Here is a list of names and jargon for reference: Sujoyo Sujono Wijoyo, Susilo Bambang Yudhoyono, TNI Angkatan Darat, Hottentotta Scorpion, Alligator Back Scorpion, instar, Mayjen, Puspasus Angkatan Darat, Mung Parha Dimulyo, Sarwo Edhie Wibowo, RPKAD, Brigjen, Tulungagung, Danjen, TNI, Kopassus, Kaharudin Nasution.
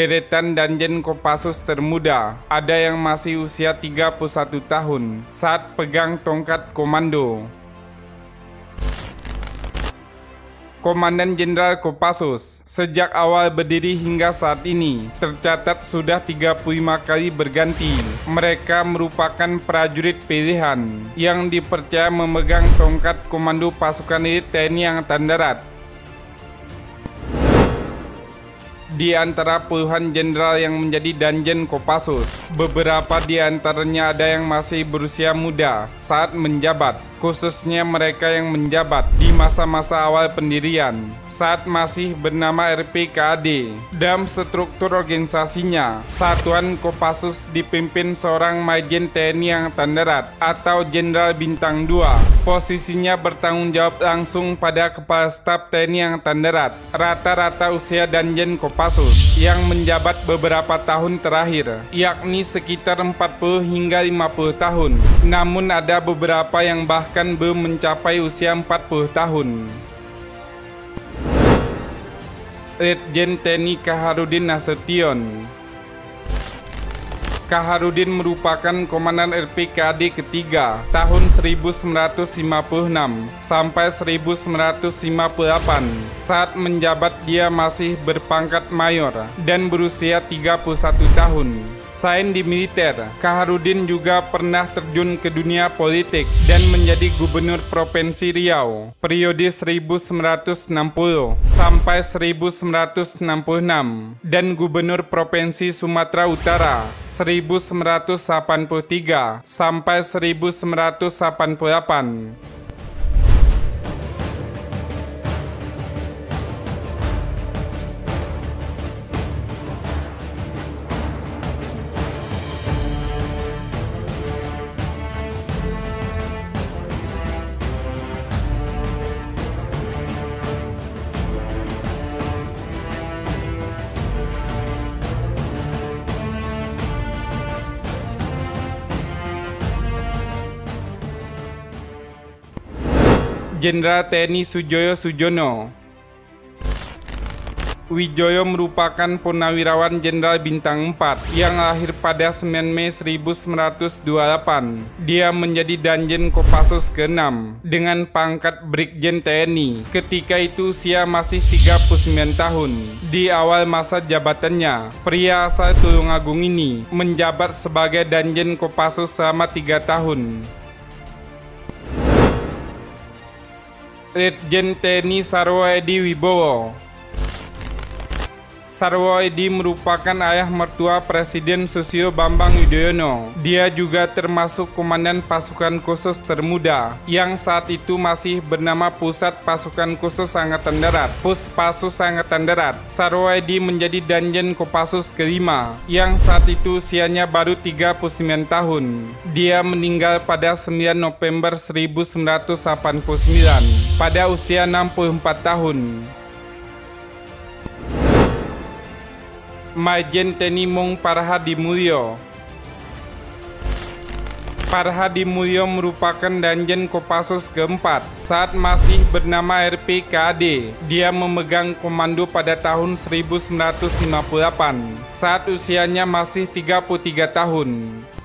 deretan Danjen Kopassus termuda, ada yang masih usia 31 tahun saat pegang tongkat komando. Komandan Jenderal Kopassus, sejak awal berdiri hingga saat ini, tercatat sudah 35 kali berganti. Mereka merupakan prajurit pilihan yang dipercaya memegang tongkat komando pasukan elit TNI Angkatan Darat. Di antara puluhan jenderal yang menjadi Danjen Kopassus, beberapa di antaranya ada yang masih berusia muda saat menjabat, khususnya mereka yang menjabat di masa-masa awal pendirian saat masih bernama RPKAD. Dalam struktur organisasinya, Satuan Kopassus dipimpin seorang Mayjen TNI Angkatan Darat atau Jenderal Bintang 2. Posisinya bertanggung jawab langsung pada Kepala Staf TNI Angkatan Darat. Rata-rata usia Danjen Kopassus yang menjabat beberapa tahun terakhir, yakni sekitar 40 hingga 50 tahun. Namun ada beberapa yang bahkan belum mencapai usia 40 tahun. Letjen TNI Kaharudin Nasution. Kaharudin merupakan Komandan RPKAD ketiga tahun 1956 sampai 1958. Saat menjabat dia masih berpangkat mayor dan berusia 31 tahun. Selain di militer, Kaharudin juga pernah terjun ke dunia politik dan menjadi Gubernur Provinsi Riau periode 1960 sampai 1966 dan Gubernur Provinsi Sumatera Utara 1983 sampai 1988. Jenderal TNI Sujoyo Sujono Wijoyo merupakan purnawirawan Jenderal Bintang 4 yang lahir pada 9 Mei 1928. Dia menjadi Danjen Kopassus ke-6 dengan pangkat Brigjen TNI. Ketika itu usia masih 39 tahun. Di awal masa jabatannya, pria asal Tulungagung ini menjabat sebagai Danjen Kopassus selama 3 tahun. Letjen TNI Sarwo Edhie Wibowo. Sarwo Edhie merupakan ayah mertua Presiden Susilo Bambang Yudhoyono. Dia juga termasuk Komandan Pasukan Khusus Termuda yang saat itu masih bernama Pusat Pasukan Khusus Angkatan Darat, Puspasus Angkatan Darat. Sarwo Edhie menjadi Danjen Kopassus ke-5 yang saat itu usianya baru 39 tahun. Dia meninggal pada 9 November 1989 pada usia 64 tahun. Mayjen TNI Mung Parha Dimulyo. Parha Dimulyo merupakan Danjen Kopassus ke-4 saat masih bernama RPKAD. Dia memegang komando pada tahun 1958 saat usianya masih 33 tahun.